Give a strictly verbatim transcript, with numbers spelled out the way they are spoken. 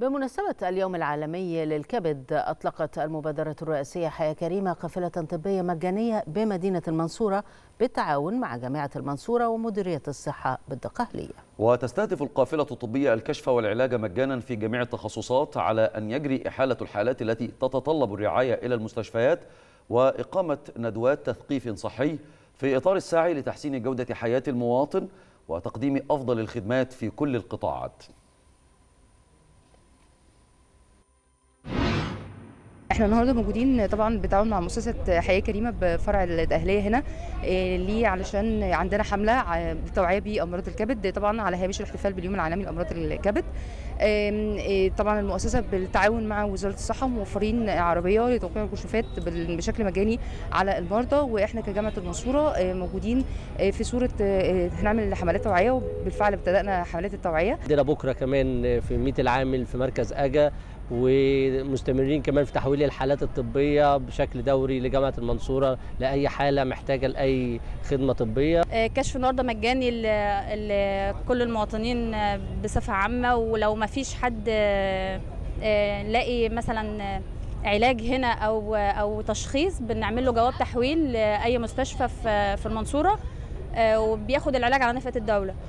بمناسبة اليوم العالمي للكبد، أطلقت المبادرة الرئاسية حياة كريمة قافلة طبية مجانية بمدينة المنصورة بالتعاون مع جامعة المنصورة ومديرية الصحة بالدقهلية. وتستهدف القافلة الطبية الكشف والعلاج مجانا في جميع التخصصات، على أن يجري إحالة الحالات التي تتطلب الرعاية إلى المستشفيات وإقامة ندوات تثقيف صحي في إطار السعي لتحسين جودة حياة المواطن وتقديم أفضل الخدمات في كل القطاعات. احنا النهارده موجودين طبعا بالتعاون مع مؤسسه حياه كريمه بفرع الدقهليه هنا، ليه؟ علشان عندنا حمله للتوعيه بامراض الكبد، طبعا على هامش الاحتفال باليوم العالمي لامراض الكبد. طبعا المؤسسه بالتعاون مع وزاره الصحه موفرين عربيه لتوقيع الكشوفات بشكل مجاني على المرضى، واحنا كجامعه المنصوره موجودين في صوره هنعمل حملات توعيه، وبالفعل ابتدانا حملات التوعيه. عندنا بكره كمان في ميت العامل في مركز اجا، ومستمرين كمان في تحويل الحالات الطبية بشكل دوري لجامعة المنصورة لأي حالة محتاجة لأي خدمة طبية. كشف النهارده مجاني لكل المواطنين بصفة عامة، ولو ما فيش حد لاقي مثلا علاج هنا أو أو تشخيص بنعمل له جواب تحويل لأي مستشفى في المنصورة، وبياخد العلاج على نفقة الدولة.